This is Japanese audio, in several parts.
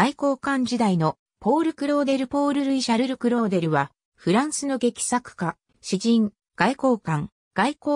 外交官時代のポール・クローデル・ポール・ルイ・シャルル・クローデルは、フランスの劇作家、詩人、外交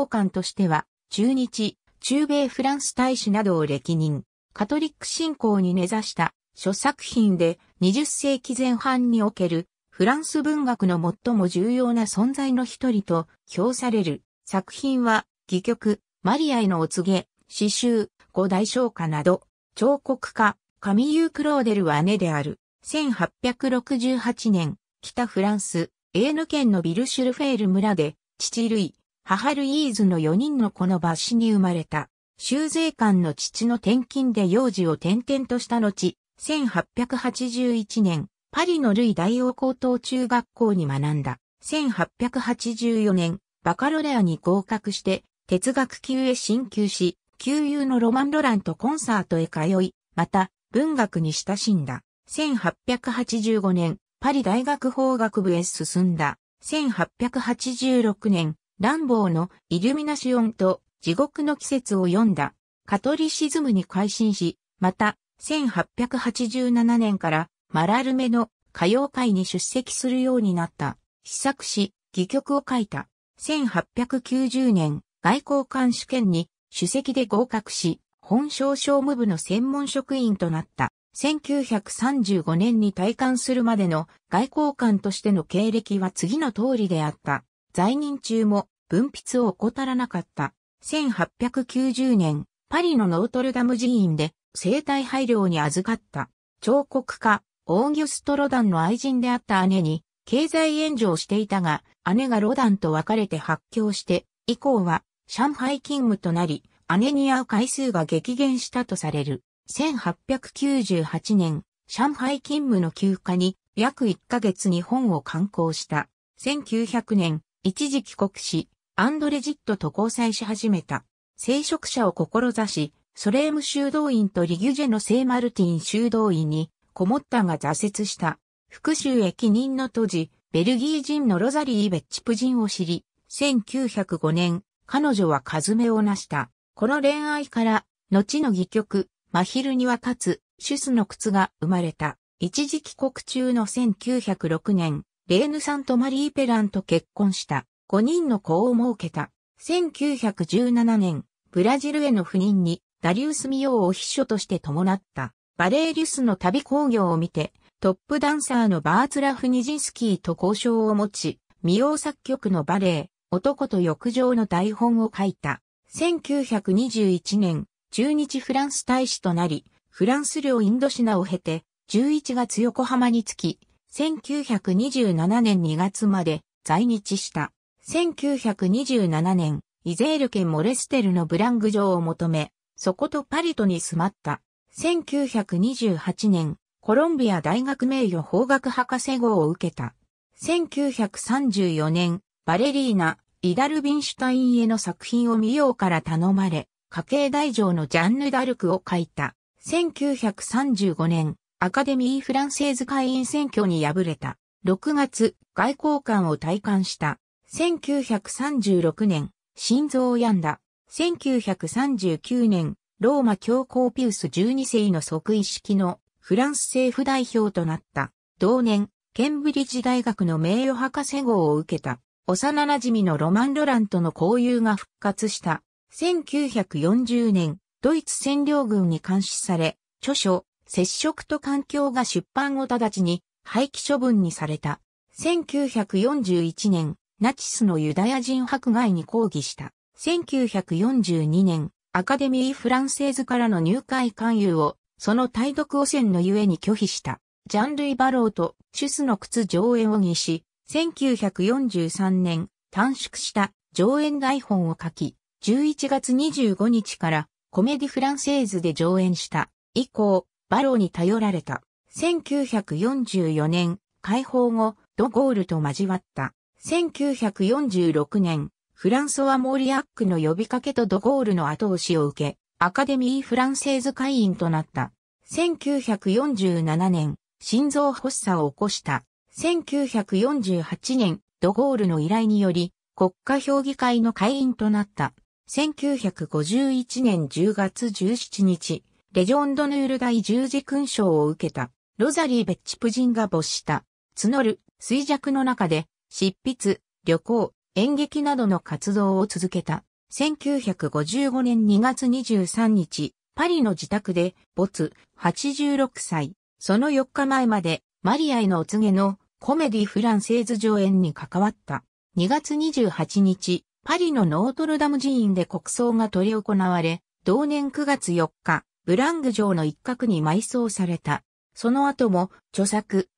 官としては、駐日、駐米フランス大使などを歴任、カトリック信仰に根ざした諸作品で20世紀前半におけるフランス文学の最も重要な存在の一人と評される作品は、戯曲、マリアへのお告げ、詩集、五大唱歌など、彫刻家、カミユー・クローデルは姉である。1868年、北フランス、エーヌ県のビルシュルフェール村で、父ルイ、母ルイーズの4人の子の末子に生まれた。州税関の父の転勤で幼児を転々とした後、1881年、パリのルイ大王高等中学校に学んだ。1884年、バカロレアに合格して、哲学級へ進級し、旧友のロマン・ロランとコンサートへ通い、また、文学に親しんだ。1885年、パリ大学法学部へ進んだ。1886年、ランボーのイルミナシオンと地獄の季節を読んだ。カトリシズムに改心し、また、1887年からマラルメの歌謡会に出席するようになった。詩作し、戯曲を書いた。1890年、外交官試験に首席で合格し、本省商務部の専門職員となった。1935年に退官するまでの外交官としての経歴は次の通りであった。在任中も文筆を怠らなかった。1890年、パリのノートルダム寺院で生体拝領に預かった。彫刻家、オーギュスト・ロダンの愛人であった姉に経済援助をしていたが、姉がロダンと別れて発狂して、以降は上海勤務となり、姉に会う回数が激減したとされる。1898年、上海勤務の休暇に約1ヶ月日本を観光した。1900年、一時帰国し、アンドレ・ジットと交際し始めた。聖職者を志し、ソレーム修道院とリギュジェの聖マルティン修道院にこもったが挫折した。福州へ帰任の当時、ベルギー人のロザリー・ベッチプジンを知り、1905年、彼女は一命をなした。この恋愛から、後の戯曲、真昼には立つ、シュスの靴が生まれた。一時帰国中の1906年、レーヌさんとマリー・ペランと結婚した。5人の子を設けた。1917年、ブラジルへの赴任に、ダリウス・ミヨーを秘書として伴った。バレーリュスの旅興行を見て、トップダンサーのバーツラフ・ニジンスキーと交渉を持ち、ミヨー作曲のバレエ、男と浴場の台本を書いた。1921年、駐日フランス大使となり、フランス領インドシナを経て、11月横浜に着き、1927年2月まで在日した。1927年、イゼール県モレステルのブラング城を求め、そことパリとに住まった。1928年、コロンビア大学名誉法学博士号を受けた。1934年、バレリーナ、イダル・ビンシュタインへの作品をミヨーから頼まれ、家計大丈のジャンヌ・ダルクを書いた。1935年、アカデミー・フランセーズ会員選挙に敗れた。6月、外交官を退官した。1936年、心臓を病んだ。1939年、ローマ教皇ピウス12世の即位式のフランス政府代表となった。同年、ケンブリッジ大学の名誉博士号を受けた。幼馴染のロマン・ロランとの交友が復活した。1940年、ドイツ占領軍に監視され、著書、接触と環境が出版後直ちに廃棄処分にされた。1941年、ナチスのユダヤ人迫害に抗議した。1942年、アカデミー・フランセーズからの入会勧誘を、その対独汚染のゆえに拒否した。ジャンルイ・バローとシュスの靴上演を議し、1943年、短縮した上演台本を書き、11月25日からコメディフランセーズで上演した。以降、バローに頼られた。1944年、解放後、ド・ゴールと交わった。1946年、フランソワ・モーリアックの呼びかけとド・ゴールの後押しを受け、アカデミー・フランセーズ会員となった。1947年、心臓発作を起こした。1948年、ド・ゴールの依頼により、国家評議会の会員となった。1951年10月17日、レジョンドヌール第十字勲章を受けた。ロザリー・ベッチプジンが没した。募る衰弱の中で、執筆、旅行、演劇などの活動を続けた。1955年2月23日、パリの自宅で、没、86歳。その4日前まで、マリアへのお告げのコメディ・フランセーズ上演に関わった。2月28日、パリのノートルダム寺院で国葬が執り行われ、同年9月4日、ブラング城の一角に埋葬された。その後も、著作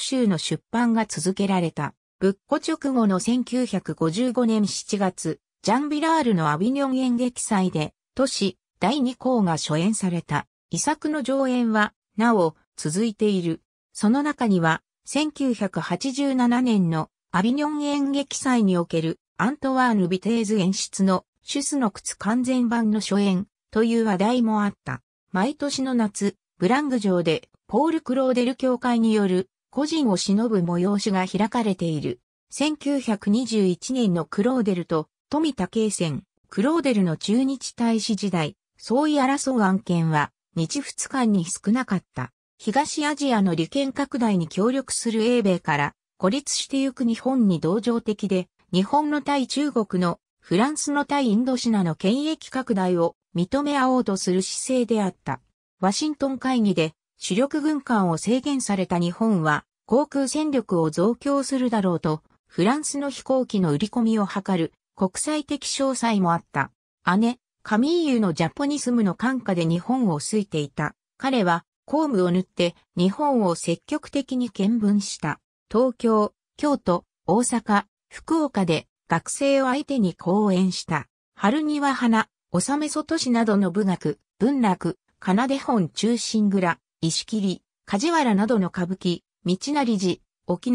集の出版が続けられた。仏庫直後の1955年7月、ジャン・ヴィラールのアビニョン演劇祭で、都市第2項が初演された。遺作の上演は、なお、続いている。その中には、1987年のアビニョン演劇祭におけるアントワーヌ・ヴィテーズ演出のシュスの靴完全版の初演という話題もあった。毎年の夏、ブラング城でポール・クローデル教会による個人を偲ぶ催しが開かれている。1921年のクローデルと富田恵戦、クローデルの駐日大使時代、相違争う案件は日仏間に少なかった。東アジアの利権拡大に協力する英米から孤立してゆく日本に同情的で、日本の対中国のフランスの対インドシナの権益拡大を認め合おうとする姿勢であった。ワシントン会議で主力軍艦を制限された日本は航空戦力を増強するだろうとフランスの飛行機の売り込みを図る国際的商才もあった。姉、カミーユのジャポニスムの感化で日本を好いていた。彼は公務を塗って日本を積極的に見聞した。東京、京都、大阪、福岡で学生を相手に講演した。春庭花、納め外しなどの舞楽、文楽、奏本忠臣蔵、石切、梶原などの歌舞伎、道成寺、翁、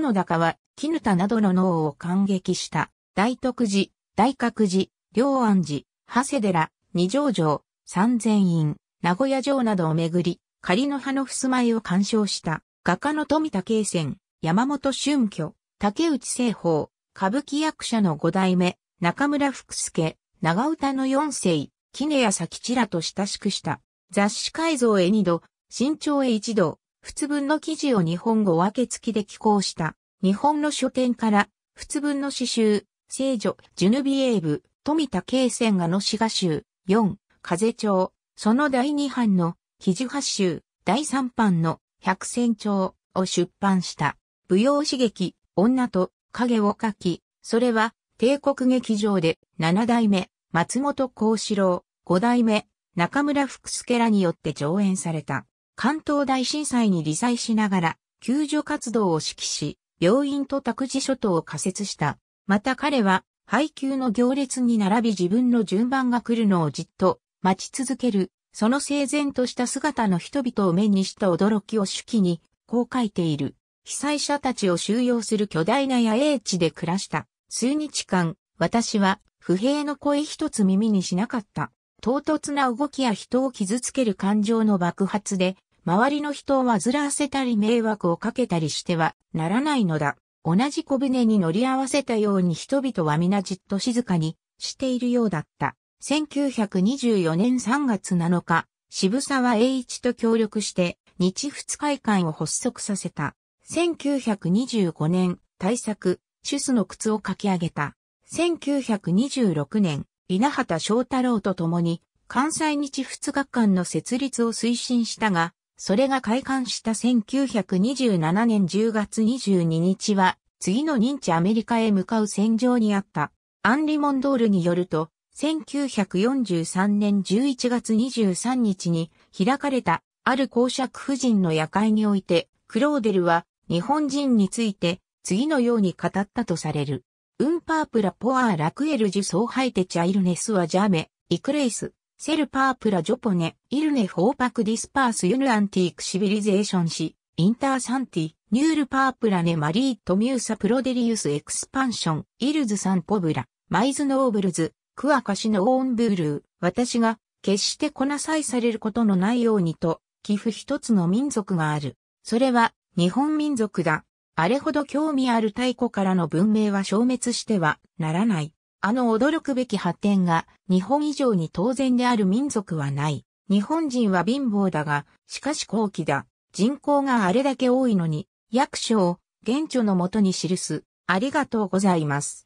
角田川、絹田などの能を感激した。大徳寺、大覚寺、龍安寺、長谷寺、二条城、三千院、名古屋城などを巡り、仮の葉の襖絵を鑑賞した。画家の富田恵戦、山本春挙、竹内栖鳳、歌舞伎役者の五代目、中村福助、長唄の四世、杵屋佐吉らと親しくした。雑誌改造へ2度、新潮へ1度、仏文の記事を日本語訳付きで寄稿した。日本の書店から、仏文の詩集、聖女、ジュヌビエーブ、富田恵戦がの詩画集、4、風潮、その第2版の、記事8集、第3版の、百戦鳥を出版した。舞踊刺激、女と影を描き、それは帝国劇場で7代目松本幸四郎、5代目中村福助らによって上演された。関東大震災に罹災しながら救助活動を指揮し、病院と託児所等を開設した。また彼は配給の行列に並び自分の順番が来るのをじっと待ち続ける、その整然とした姿の人々を目にした驚きを手記にこう書いている。被災者たちを収容する巨大な野営地で暮らした。数日間、私は不平の声一つ耳にしなかった。唐突な動きや人を傷つける感情の爆発で、周りの人を煩わせたり迷惑をかけたりしてはならないのだ。同じ小舟に乗り合わせたように人々は皆じっと静かにしているようだった。1924年3月7日、渋沢栄一と協力して日仏会館を発足させた。1925年、大作、シュスの靴を書き上げた。1926年、稲畑章太郎と共に、関西日仏学館の設立を推進したが、それが開館した1927年10月22日は、次の任地アメリカへ向かう戦場にあった。アンリ・モンドールによると、1943年11月23日に開かれた、ある公爵夫人の夜会において、クローデルは、日本人について次のように語ったとされる。Un purpura por aquel sujeto Chilnes a llame, y crees, ser purpura yo pone, ilne hopac disperse una antique civilization si, interesante, nul purpura ne marito musa proderius expansion, ils san pobra, mais nobles, quacas no on blue, 私が決してこなさいされることのないようにと、寄付一つの民族がある。それは日本民族だ。あれほど興味ある太古からの文明は消滅してはならない。あの驚くべき発展が日本以上に当然である民族はない。日本人は貧乏だが、しかし高貴だ。人口があれだけ多いのに、役所を原著のもとに記す。ありがとうございます。